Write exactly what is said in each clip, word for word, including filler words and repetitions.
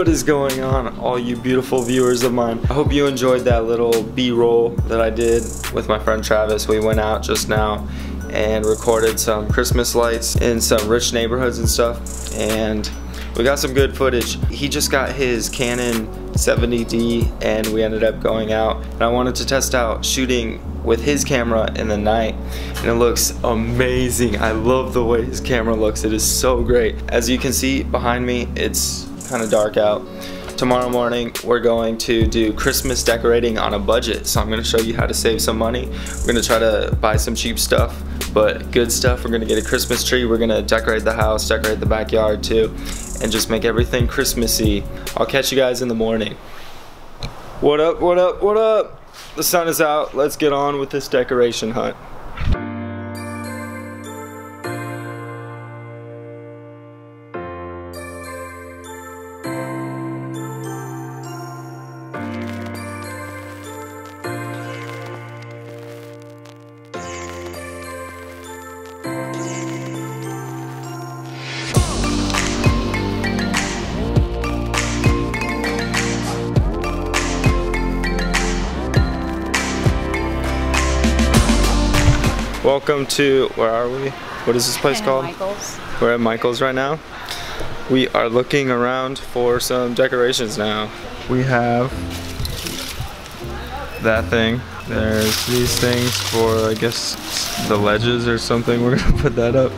What is going on, all you beautiful viewers of mine? I hope you enjoyed that little B-roll that I did with my friend Travis. We went out just now and recorded some Christmas lights in some rich neighborhoods and stuff, and we got some good footage. He just got his Canon seventy D and we ended up going out, and I wanted to test out shooting with his camera in the night, and it looks amazing. I love the way his camera looks. It is so great. As you can see behind me, it's kind of dark out. Tomorrow morning we're going to do Christmas decorating on a budget, so I'm going to show you how to save some money. We're going to try to buy some cheap stuff, but good stuff. We're going to get a Christmas tree, we're going to decorate the house, decorate the backyard too, and just make everything Christmassy. I'll catch you guys in the morning. What up, what up, what up? The sun is out. Let's get on with this decoration hunt. Welcome to, where are we? What is this place called? Michael's. We're at Michael's right now. We are looking around for some decorations now. We have that thing. There's these things for, I guess, the ledges or something. We're gonna put that up.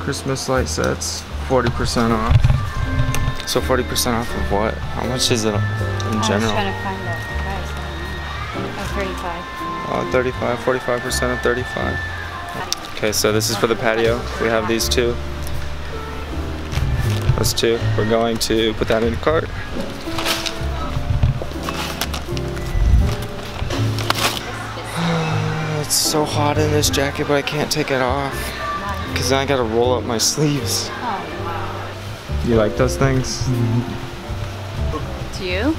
Christmas light sets, forty percent off. So forty percent off of what? How much is it in general? I was trying to find that. Uh, thirty-five, forty-five percent of thirty-five. Okay, so this is for the patio. We have these two. Those two. We're going to put that in a cart. It's so hot in this jacket, but I can't take it off because I gotta roll up my sleeves. You like those things? Do you?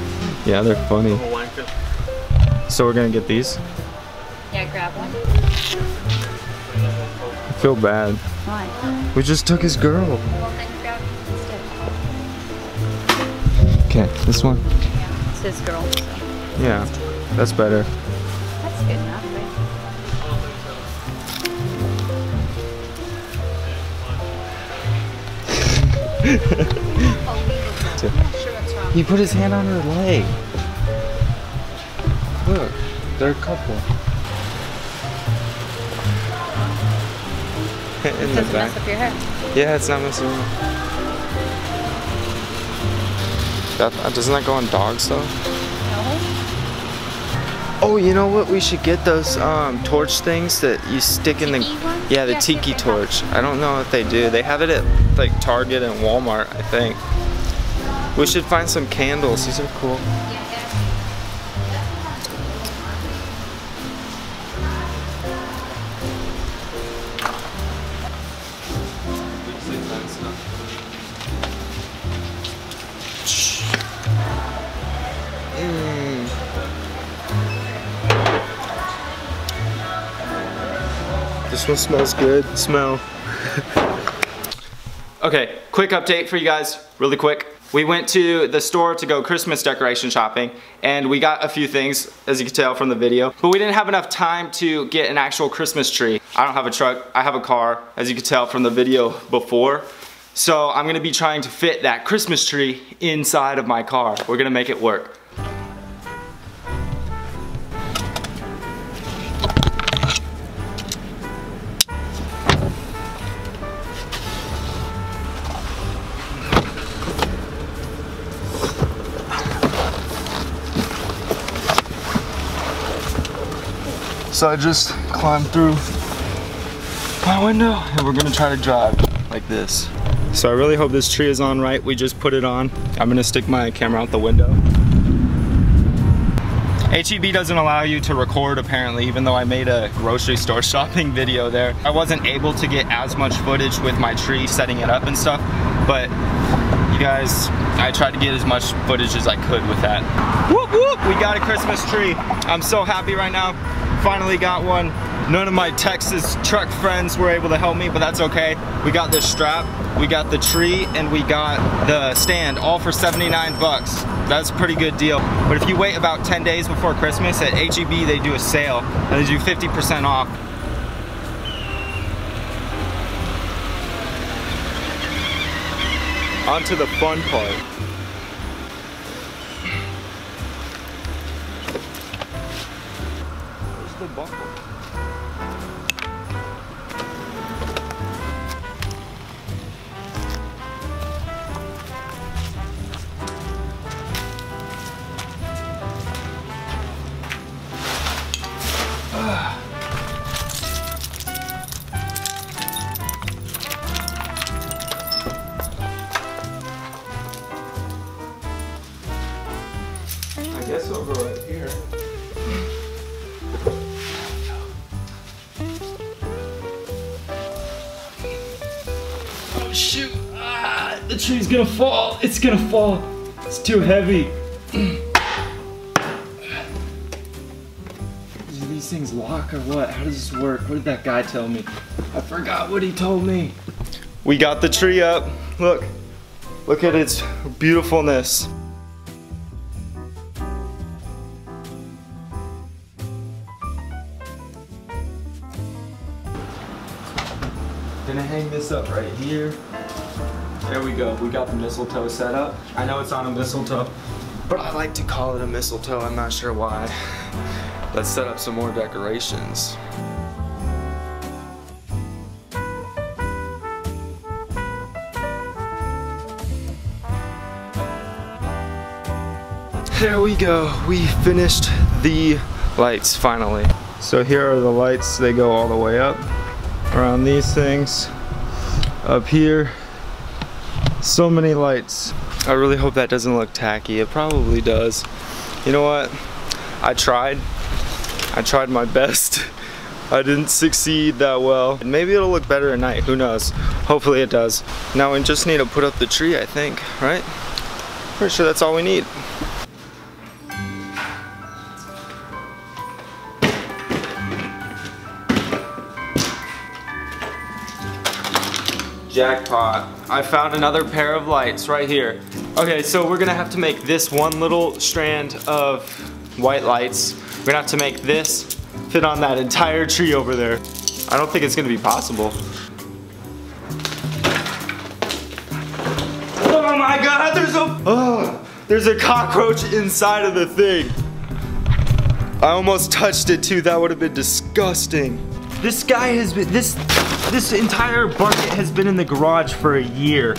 Yeah, they're funny. So we're gonna get these. Yeah, grab one. I feel bad. Why? We just took his girl. Well, then grab this. Okay, this one. Yeah, it's his girl. So. Yeah, that's better. That's good enough, right? I'm not sure what's wrong. He put his hand on her leg. Look, they're a couple. It doesn't mess up your hair. Yeah, it's not messing up. That, doesn't that go on dogs though? No. Oh, you know what? We should get those um, torch things that you stick in the... Yeah, the tiki torch. I don't know if they do. They have it at like Target and Walmart, I think. We should find some candles. These are cool. This one smells good. Smell. Okay, quick update for you guys, really quick. We went to the store to go Christmas decoration shopping, and we got a few things, as you can tell from the video, but we didn't have enough time to get an actual Christmas tree. I don't have a truck, I have a car, as you can tell from the video before. So I'm gonna be trying to fit that Christmas tree inside of my car. We're gonna make it work. So I just climbed through my window, and we're gonna try to drive like this. So I really hope this tree is on right. We just put it on. I'm gonna stick my camera out the window. H E B doesn't allow you to record apparently, even though I made a grocery store shopping video there. I wasn't able to get as much footage with my tree setting it up and stuff, but you guys, I tried to get as much footage as I could with that. Whoop whoop, we got a Christmas tree. I'm so happy right now. Finally got one. None of my Texas truck friends were able to help me, but that's okay. We got this strap. we got the tree, and we got the stand, all for seventy-nine bucks. That's a pretty good deal. But if you wait about ten days before Christmas, at H E B they do a sale, and they do fifty percent off. On to the fun part. Where's the buckle? I guess I'll go right here. Oh shoot! Ah, the tree's gonna fall! It's gonna fall! It's too heavy! Do these things lock or what? How does this work? What did that guy tell me? I forgot what he told me! We got the tree up! Look! Look at its beautifulness! Gonna hang this up right here. There we go, we got the mistletoe set up. I know it's on a mistletoe, but I like to call it a mistletoe, I'm not sure why. Let's set up some more decorations. There we go, we finished the lights finally. So here are the lights, they go all the way up. Around these things, up here, so many lights. I really hope that doesn't look tacky. It probably does. You know what? I tried. I tried my best. I didn't succeed that well. Maybe it'll look better at night. Who knows? Hopefully it does. Now we just need to put up the tree, I think, right? Pretty sure that's all we need. Jackpot. I found another pair of lights right here. Okay, so we're gonna have to make this one little strand of white lights. We're gonna have to make this fit on that entire tree over there. I don't think it's gonna be possible. Oh my god, there's a, oh, there's a cockroach inside of the thing. I almost touched it too, that would have been disgusting. This guy has been, this, This entire bucket has been in the garage for a year,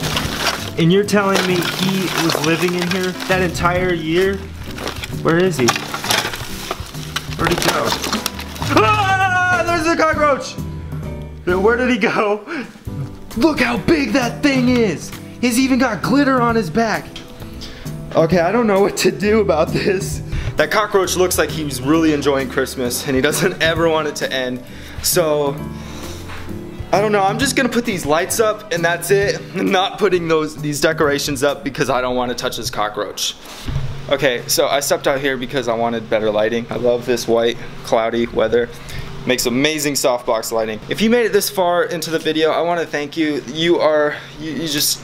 and you're telling me he was living in here that entire year? Where is he? Where'd he go? Ah, there's a cockroach! Where did he go? Look how big that thing is! He's even got glitter on his back! Okay, I don't know what to do about this. That cockroach looks like he's really enjoying Christmas, and he doesn't ever want it to end, so... I don't know, I'm just gonna put these lights up and that's it. I'm not putting those these decorations up because I don't want to touch this cockroach. Okay, so I stepped out here because I wanted better lighting. I love this white, cloudy weather. Makes amazing softbox lighting. If you made it this far into the video, I want to thank you. You are, you, you just,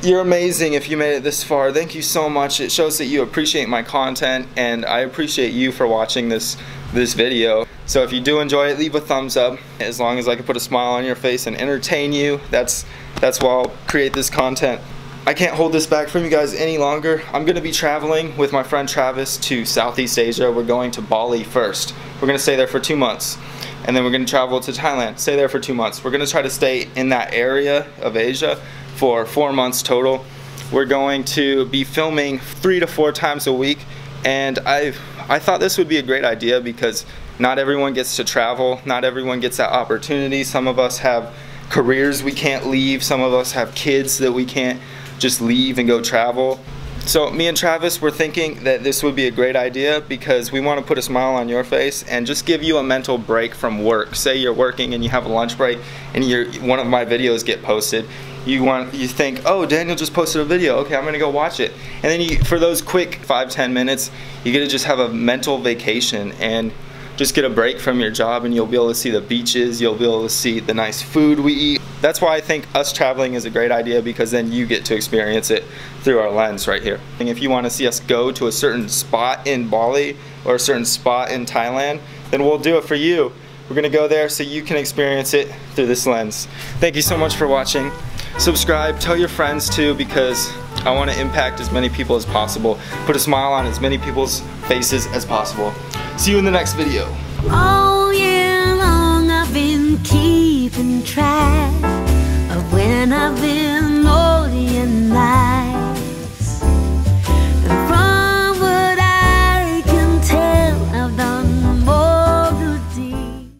you're amazing if you made it this far. Thank you so much. It shows that you appreciate my content, and I appreciate you for watching this this video. So if you do enjoy it, leave a thumbs up. As long as I can put a smile on your face and entertain you, that's that's why I'll create this content. I can't hold this back from you guys any longer. I'm gonna be traveling with my friend Travis to Southeast Asia. We're going to Bali first. We're gonna stay there for two months. And then we're gonna travel to Thailand, stay there for two months. We're gonna try to stay in that area of Asia for four months total. We're going to be filming three to four times a week. And I've, I thought this would be a great idea because not everyone gets to travel, not everyone gets that opportunity. Some of us have careers we can't leave, some of us have kids that we can't just leave and go travel. So me and Travis were thinking that this would be a great idea because we want to put a smile on your face and just give you a mental break from work. Say you're working and you have a lunch break and you're, one of my videos get posted. You want, you think, oh, Daniel just posted a video, okay, I'm gonna go watch it. And then you, for those quick five, ten minutes, you get to just have a mental vacation and just get a break from your job, and you'll be able to see the beaches, you'll be able to see the nice food we eat. that's why I think us traveling is a great idea, because then you get to experience it through our lens right here. And if you want to see us go to a certain spot in Bali or a certain spot in Thailand, then we'll do it for you. We're going to go there so you can experience it through this lens. Thank you so much for watching. Subscribe, tell your friends too, because I want to impact as many people as possible. Put a smile on as many people's faces as possible. See you in the next video. All year long I've been keeping track of when I've been